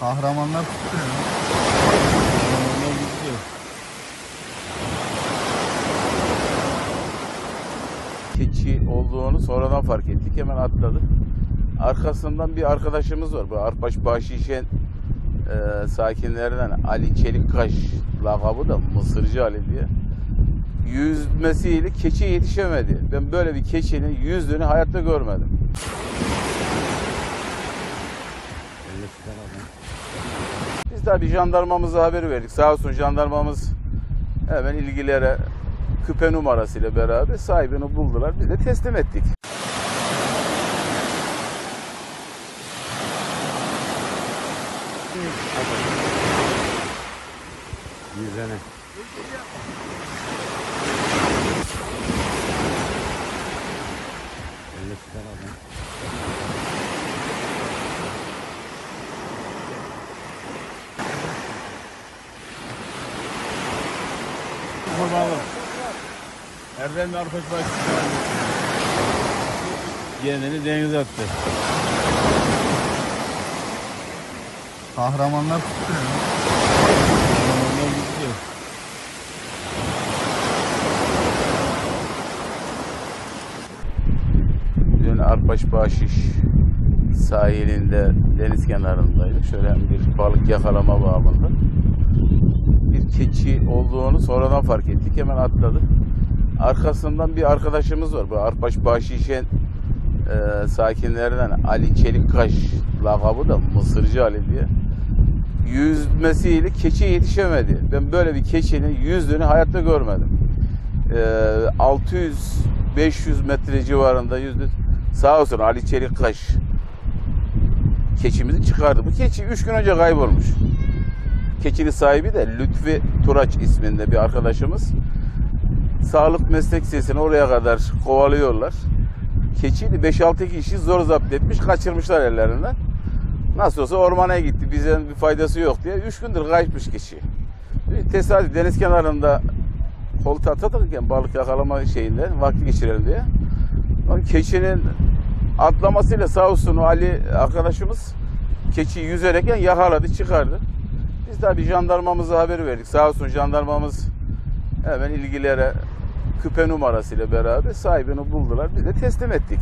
Kahramanlar tuttu ya. Kahramanlar tuttu. Keçi olduğunu sonradan fark ettik. Hemen atladık. Arkasından bir arkadaşımız var. Bu Arpaçbahşiş sakinlerinden Ali Çelikkaş lakabı da Mısırcı Ali diye. Yüzmesiyle keçi yetişemedi. Ben böyle bir keçinin yüzdüğünü hayatta görmedim. Biz de bir jandarmamıza haber verdik. Sağ olsun jandarmamız hemen ilgilere küpe numarasıyla beraber sahibini buldular. Biz de teslim ettik. Yüzene. Erdemli Arpaçbahşiş yeğenini denize attı. Kahramanlar tuttu ya. Kahramanlar tuttu. Dün Arpaçbahşiş sahilinde deniz kenarındaydık. Şöyle bir balık yakalama babında. Bir keçi olduğunu sonradan fark ettik. Hemen atladık. Arkasından bir arkadaşımız var. Bu Arpaçbahşiş sakinlerinden Ali Çelikkaş lakabı da Mısırcı Ali diye. Yüzmesiyle keçi yetişemedi. Ben böyle bir keçinin yüzdüğünü hayatta görmedim. 600-500 metre civarında yüzdü. Sağ olsun Ali Çelikkaş keçimizi çıkardı. Bu keçi 3 gün önce kaybolmuş. Keçinin sahibi de Lütfi Turaç isminde bir arkadaşımız. Sağlık meslek sesini oraya kadar kovalıyorlar. Keçiydi, 5-6 kişi zor zapt etmiş, kaçırmışlar ellerinden. Nasıl olsa ormana gitti, bize bir faydası yok diye. 3 gündür kaçmış keçi. Tesadüf deniz kenarında koltuğa takılırken balık yakalama şeyinde vakti geçirelim diye. Keçinin atlamasıyla sağ olsun Ali arkadaşımız keçiyi yüzerek yakaladı, çıkardı. Biz de bir jandarmamıza haber verdik. Sağ olsun jandarmamız hemen ilgilere küpe numarasıyla beraber sahibini buldular. Biz de teslim ettik.